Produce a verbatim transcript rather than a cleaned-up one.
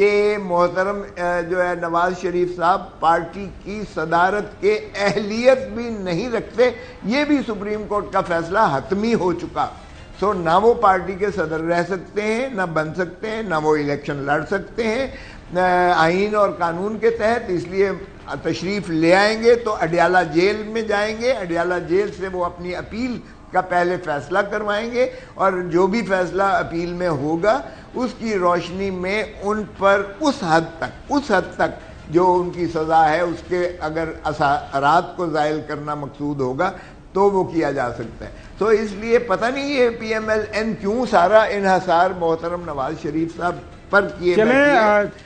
कि मोहतरम जो है नवाज शरीफ साहब पार्टी की सदारत के अहलियत भी नहीं रखते, ये भी सुप्रीम कोर्ट का फैसला हतमी हो चुका। सो ना वो पार्टी के सदर रह सकते हैं, ना बन सकते हैं, ना वो इलेक्शन लड़ सकते हैं आइन और कानून के तहत। इसलिए तशरीफ़ ले आएंगे तो अडियाला जेल में जाएंगे, अडियाला जेल से वो अपनी अपील का पहले फैसला करवाएंगे और जो भी फैसला अपील में होगा उसकी रोशनी में उन पर उस हद तक उस हद तक जो उनकी सज़ा है उसके अगर असरात को ज़ायल करना मकसूद होगा तो वो किया जा सकता है। तो इसलिए पता नहीं ये पी एम एल एन क्यों सारा इन्हसार मोहतरम नवाज शरीफ साहब पर किए।